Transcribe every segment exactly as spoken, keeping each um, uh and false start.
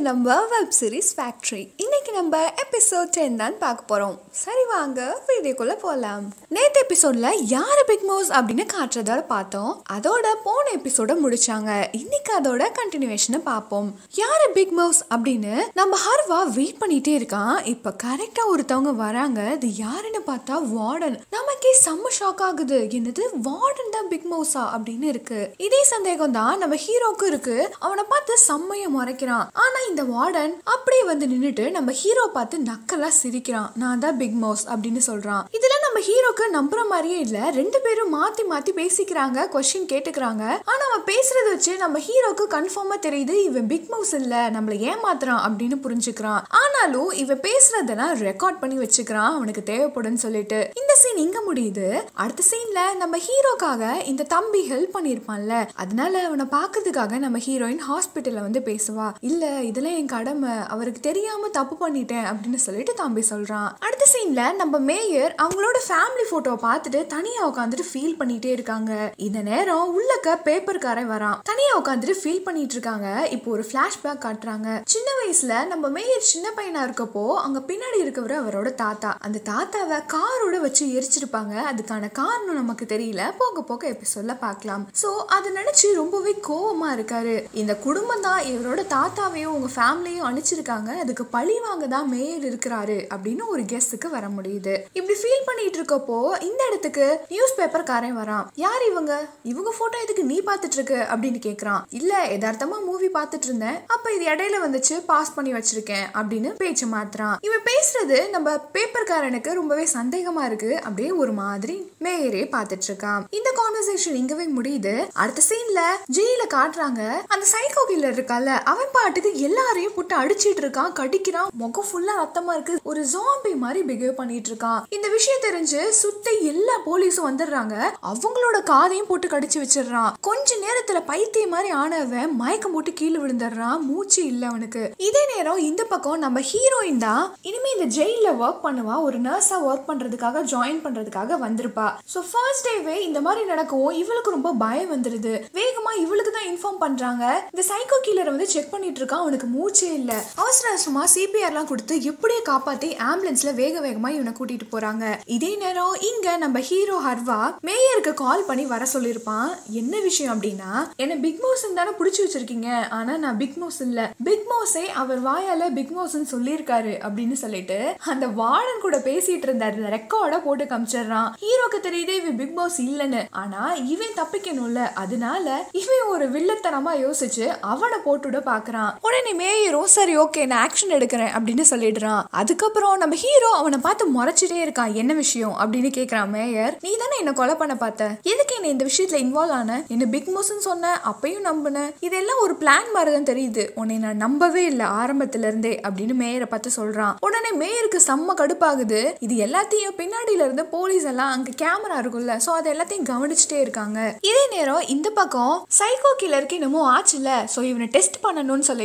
இது நம்ம Web Series Factory. இன்னைக்கு நம்ம எபிசோட் ten தான் பார்க்க போறோம். சரி வாங்க வீடியோக்குள்ள போலாம். நேத்து எபிசோட்ல யார் பிக் மவுஸ் அப்படினு காட்றத பார்த்தோம். அதோட போன எபிசோட முடிச்சாங்க. இன்னைக்கு அதோட கண்டினியூவேஷனை பாப்போம். யார் பிக் மவுஸ் அப்படினு நம்ம ஹர்வா வெயிட் பண்ணிட்டே இருக்கான். இப்ப கரெக்ட்டா ஒருத்தவங்க வராங்க. அது யாருன்னு பார்த்தா வார்டன். நமக்கே செம்ம ஷாக் ஆகுது. என்னது வார்டன் தான் பிக் மவுஸா அப்படினு இருக்கு. இதே சந்தேகம் தான் நம்ம ஹீரோக்கு இருக்கு. அவனை பார்த்து செம்மையா மறைக்கிறான். ஆனா இந்த வார்டன் அப்படியே வந்து நின்னுட்டு நம்ம ஹீரோ பார்த்து நக்கலா சிரிக்கிறான். நான் தான் பிக் மவுஸ் அப்படின்னு சொல்றான். இதுல நம்ம ஹீரோக்கு நம்புற மாதிரியே இல்ல. ரெண்டு பேரும் மாத்தி மாத்தி பேசிக்கிறாங்க, क्वेश्चन கேட்கறாங்க. ஆனா அவன் பேசுறது வச்சு நம்ம ஹீரோக்கு கன்ஃபார்மா தெரியுது இவன் பிக் மவுஸ் இல்ல, நம்மள ஏமாத்துறான் அப்படின்னு புரிஞ்சுக்கிறான். ஆனாலும் இவன் பேசுறதெல்லாம் ரெக்கார்ட் பண்ணி வச்சுக்கிறான், அவனுக்கு தேவைப்படும்னு சொல்லிட்டு. இந்த சீன் இங்க முடியுது. அடுத்த சீன்ல நம்ம ஹீரோக்காக இந்த தம்பி ஹெல்ப் பண்ணிருப்பான்ல, அதனால அவனை பாக்குறதுக்காக நம்ம ஹீரோயின் ஹாஸ்பிட்டல்ல வந்து பேசுவா. இல்ல இதெல்லாம் என் கடமை, அவருக்கு தெரியாம தப்பு பண்ணிட்டேன் அப்படின்னு சொல்லிட்டு தம்பி சொல்றான். அடுத்த சீன்ல நம்ம மேயர் அவங்களோட ஃபேமிலி போட்டோ பார்த்துட்டு தனியா உட்காந்துட்டு ஃபீல் பண்ணிட்டே இருக்காங்க. இந்த நேரம் உள்ளக்க பேப்பர் காரை வரான். தனியா உட்காந்துட்டு ஃபீல் பண்ணிட்டு இருக்காங்க. இப்போ ஒரு பிளாஷ்பேக் காட்டுறாங்க. சின்ன வயசுல நம்ம மேயர் சின்ன பையனா இருக்கப்போ அங்க பின்னாடி இருக்கவர் அவரோட தாத்தா. அந்த தாத்தாவை காரோட வச்சு எரிச்சிருப்பாங்க. அதுக்கான காரணம் நமக்கு தெரியல, போக போக எபிசோட்ல பார்க்கலாம். சோ அத நினைச்சு ரொம்பவே கோவமா இருக்காரு. இந்த குடும்பம் தான் இவரோட தாத்தா உங்க ஃபேமிலியும் அனுப்பிச்சிருக்காங்க, அதுக்கு பழி வாங்க தான் மேயர் இருக்கிறாரு அப்படின்னு ஒரு கெஸ்டுக்கு வர முடியுது. இப்படி ஃபீல் பண்ணிட்டு இருக்கப்போ இந்த இடத்துக்கு நியூஸ் பேப்பர் காரன் வரான். யார் இவங்க, இவங்க போட்டோ எதுக்கு நீ பாத்துட்டு இருக்க அப்படின்னு கேக்குறான். இல்ல எதார்த்தமா மூவி பாத்துட்டு இருந்தேன், அப்ப இது இடையில வந்துச்சு, பாஸ் பண்ணி வச்சிருக்கேன் அப்படின்னு பேச்சு மாத்துறான். இவன் பேசுறது நம்ம பேப்பர் காரனுக்கு ரொம்பவே சந்தேகமா இருக்கு. அப்படியே ஒரு மாதிரி மேயரே பாத்துட்டு இருக்கான். இந்த கான்வர்சேஷன் இங்கவே முடியுது. அடுத்த சீன்ல ஜெயில காட்டுறாங்க. அந்த சைக்கோ கில்லர் இருக்கால, அவன் எல்லாரையும் போட்டு அடிச்சிட்டு இருக்கான், கடிக்கிறான், முகம் ஃபுல்லா ரத்தமா இருக்கு, ஒரு ஜாம்பி மாதிரி பிஹேவ் பண்ணிட்டு இருக்கான். இந்த விஷயம் தெரிஞ்சு சுத்தி எல்லா போலீஸும் வந்துடுறாங்க, அவங்களோட காதையும் போட்டு கடிச்சு வச்சிடறான். கொஞ்ச நேரத்துல பைத்திய மாதிரி ஆனவன் மயக்கம் போட்டு கீழே விழுந்துடுறான், மூச்சு இல்ல அவனுக்கு. இதே நேரம் இந்த பக்கம் நம்ம ஹீரோயின் தான் இனிமே இந்த ஜெயில ஒர்க் பண்ணுவா, ஒரு நர்ஸா ஒர்க் பண்றதுக்காக ஜாயின் பண்றதுக்காக வந்திருப்பா. சோ ஃபர்ஸ்ட் டேவே இந்த மாதிரி நடக்கும். இவளுக்கு ரொம்ப பயம் வந்துருது. வேகமா இவளுக்கு தான் இன்ஃபார்ம் பண்றாங்க. இந்த சைக்கோ கில்லரை வந்து செக் பண்ணிட்டு இருக்கான், அவனுக்கு மூச்சே இல்ல. அவசர அவசரமா சிபிஆர் எல்லாம் கொடுத்து எப்படியே காப்பாத்தி ஆம்புலன்ஸ்ல வேக வேகமா இவனை கூட்டிட்டு போறாங்க. இதே நேரம் இங்க நம்ம ஹீரோ ஹர்வா மேயருக்கு கால் பண்ணி வர சொல்லிருப்பான். என்ன விஷயம் அப்படின்னா, என்ன பிக் மவுஸ் தானே புடிச்சு வச்சிருக்கீங்க, ஆனா நான் பிக் மவுஸ் இல்ல, பிக் மவுஸே அவர் வாயால பிக் மவுஸ்ன்னு சொல்லியிருக்காரு அப்படின்னு சொல்லிட்டு அந்த வார்டன் கூட பேசிட்டு இருந்தாரு. ரெக்கார்ட போட்டு காமிச்சிடறான். ஹீரோக்கு தெரியுதே இவன் பிக் மவுஸ் இல்லன்னு, ஆனா இவன் தப்பிக்கணும்ல, அதனால இவன் ஒரு வில்லத்தனமா யோசிச்சு அவனை போட்டுட பாக்குறான். உடனே மேயரும் சரி ஓகே நான் ஆக்ஷன் எடுக்கிறேன் அப்படின்னு சொல்லிடுறான். அதுக்கப்புறம் நம்ம ஹீரோ அவனை பார்த்து முறைச்சிட்டே இருக்கான். என்ன விஷயம் அப்படின்னு கேக்குறான். மேயர் நீ தானே என்ன கொலை பண்ண பார்த்த, எதுக்கு என்ன இந்த விஷயத்துல இன்வால்வ் ஆன, என்ன பிக் மவுஸ்ன்னு சொன்ன, அப்பையும் நம்பின, இதெல்லாம் ஒரு பிளான் மாதிரி தான் தெரியுது, உன்னை நான் நம்பவே இல்லை ஆரம்பத்துல இருந்தே அப்படின்னு மேயரை பார்த்து சொல்றான். உடனே மேயருக்கு செம்ம கடுப்பாகுது. இது எல்லாத்தையும் பின்னாடியில இருந்து போலீஸ் எல்லாம் அங்க கேமரா இருக்கும்ல, சோ அதை எல்லாத்தையும் கவனிச்சுட்டே இருக்காங்க. இதே நேரம் இந்த பக்கம் சைக்கோ கில்லருக்கு என்னமோ ஆச்சுல, சோ இவனை டெஸ்ட் பண்ணணும்னு சொல்லி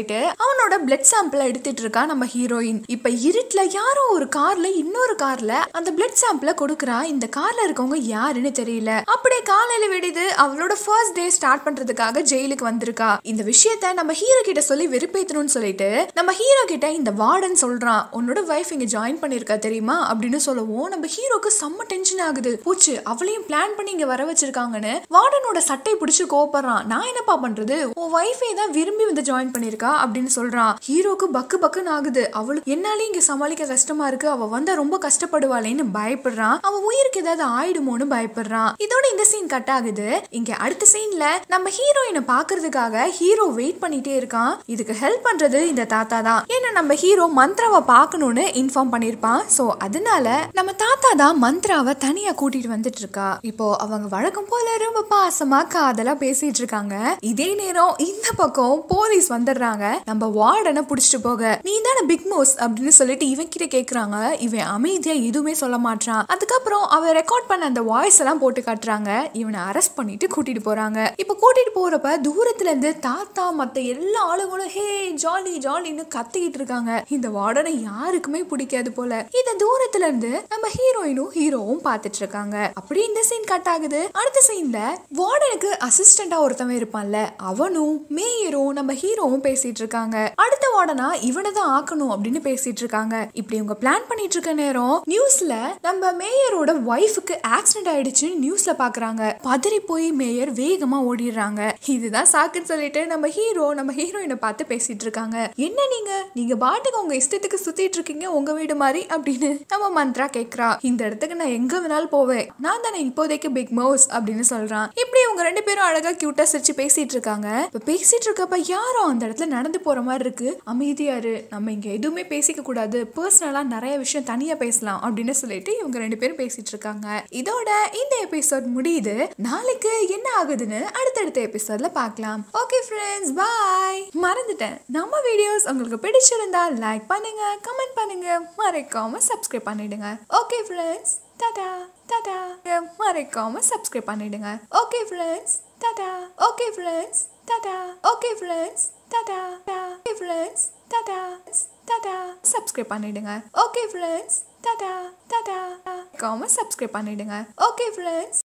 அவனோட பிளட் சாம்பிள் எடுத்துட்டு இருக்கா நம்ம ஹீரோயின். இப்ப இருட்டுல யாரோ ஒரு கார்ல இன்னொரு கார்ல அந்த பிளட் சாம்பிள் கொடுக்கறா. இந்த கார்ல இருக்கவங்க யாருன்னு தெரியல. அப்படியே காலையில விடுது. அவளோட ஃபர்ஸ்ட் டே ஸ்டார்ட் பண்றதுக்காக ஜெயிலுக்கு வந்திருக்கா. இந்த விஷயத்தை நம்ம ஹீரோ கிட்ட சொல்லி வெறுப்பேத்தணும்னு சொல்லிட்டு நம்ம ஹீரோ கிட்ட இந்த வார்டன் சொல்றான், உன்னோட வைஃப் இங்க ஜாயின் பண்ணிருக்கா தெரியுமா அப்படின்னு சொல்லவும் நம்ம ஹீரோக்கு செம்ம டென்ஷன் ஆகுது. போச்சு அவளையும் பிளான் பண்ணி இங்க வர வச்சிருக்காங்கன்னு வார்டனோட சட்டை பிடிச்சு கோபப்படுறான். நான் என்னப்பா பண்றது, உன் வைஃபை தான் விரும்பி வந்து ஜாயின் பண்ணிருக்கா அப்படின்னு சொல்றான். ஹீரோக்கு பக்கு பக்குன்னு ஆகுது. அவளுக்கு என்னாலே இங்க சமாளிக்க கஷ்டமா இருக்கு, அவ வந்தா ரொம்ப கஷ்டப்படுவாளேன்னு பயப்படுறான். அவ உயிருக்கு ஏதாவது ஆயிடுமோன்னு பயப்படுறான். இதோட இந்த சீன் கட் ஆகுது. இங்க அடுத்த சீன்ல நம்ம ஹீரோயினை பாக்குறதுக்காக ஹீரோ வெயிட் பண்ணிட்டே இருக்கான். இதுக்கு ஹெல்ப் பண்றது இந்த தாத்தா தான். ஏன்னா நம்ம ஹீரோ மந்த்ராவை பாக்கணும்னு இன்ஃபார்ம் பண்ணிருப்பான். சோ அதனால நம்ம தாத்தா தான் மந்த்ராவை தனியா கூட்டிட்டு வந்துட்டு இருக்கா. இப்போ அவங்க வழக்கம் போல ரொம்ப பாசமா காதலா பேசிட்டு இருக்காங்க. இதே நேரம் இந்த பக்கம் போலீஸ் வந்துடுறாங்க. நம்ம வார்டனை புடிச்சிட்டு போக நீ தானே பிக் மவுஸ் அப்படின்னு சொல்லிட்டு இவன் கிட்ட கேக்குறாங்க. இவன் அமைதியா எதுவுமே சொல்ல மாட்டான். அதுக்கப்புறம் அவன் ரெக்கார்ட் பண்ண அந்த வாய்ஸ் எல்லாம் போட்டு காட்டுறாங்க. இவனை அரெஸ்ட் பண்ணிட்டு கூட்டிட்டு போறாங்க. இப்ப கூட்டிட்டு போறப்ப தூரத்துல இருந்து தாத்தா மத்த எல்லா ஆளுங்களும் ஹே ஜாலி ஜாலின்னு கத்திக்கிட்டு இருக்காங்க. இந்த வார்டனை யாருக்குமே பிடிக்காது போல. இந்த தூரத்துல இருந்து நம்ம ஹீரோயினும் ஹீரோவும் பாத்துட்டு இருக்காங்க. பண்றாங்க. அப்படி இந்த சீன் கட் ஆகுது. அடுத்த சீன்ல வார்டனுக்கு அசிஸ்டண்டா ஒருத்தவன் இருப்பான்ல, அவனும் மேயரும் நம்ம ஹீரோவும் பேசிட்டு இருக்காங்க. அடுத்த வார்டனா இவனை தான் ஆக்கணும் அப்படின்னு பேசிட்டு இருக்காங்க. இப்படி இவங்க பிளான் பண்ணிட்டு இருக்க நேரம் நியூஸ்ல நம்ம மேயரோட ஒய்ஃபுக்கு ஆக்சிடென்ட் ஆயிடுச்சுன்னு நியூஸ்ல பாக்குறாங்க. பதறி போய் மேயர் வேகமா ஓடிடுறாங்க. இதுதான் சாக்குன்னு சொல்லிட்டு நம்ம ஹீரோ நம்ம ஹீரோயினை பார்த்து பேசிட்டு இருக்காங்க. என்ன நீங்க நீங்க பாட்டுக்கு உங்க இஷ்டத்துக்கு சுத்திட்டு இருக்கீங்க உங்க வீடு மாதிரி அப்படின்னு நம்ம மந்த்ரா கேக்குறா. இந்த இடத்துக்கு நான் எங்க வேணாலும் போவேன், நான் தானே இப்போதைக்கு பிக் மவுஸ் அப்படின்னு சொல்றான். இப்படி இவங்க ரெண்டு பேரும் அழகா கியூட்டா சிரிச்சு பேசிட்டு இருக்காங்க. இப்ப பேசிட்டு இருக்கப்ப யாரோ அந்த இடத்துல நடந்து போற மாதிரி இருக்கு. அமைதியாரு, நம்ம இங்க எதுவுமே பேசிக்க கூடாது, பர்சனலா நிறைய விஷயம் தனியா பேசலாம் அப்படின்னு சொல்லிட்டு இவங்க ரெண்டு பேரும் பேசிட்டு இருக்காங்க. இதோட இந்த எபிசோட் முடியுது. நாளைக்கு என்ன ஆகுதுன்னு அடுத்தடுத்த எபிசோட்ல பார்க்கலாம். Okay friends, bye. மறந்துட்டேன், நம்ம வீடியோஸ் உங்களுக்கு பிடிச்சிருந்தா லைக் பண்ணுங்க, கமெண்ட் பண்ணுங்க, மறக்காம சப்ஸ்கிரைப் பண்ணிடுங்க. Okay friends, tata tata. மறக்காம சப்ஸ்கிரைப் பண்ணிடுங்க. Okay friends, tata. Okay friends, tata. Okay friends, tata. Okay friends, tata tata. Subscribe பண்ணிடுங்க. Okay friends, tata tata. மறக்காம சப்ஸ்கிரைப் பண்ணிடுங்க. Okay friends.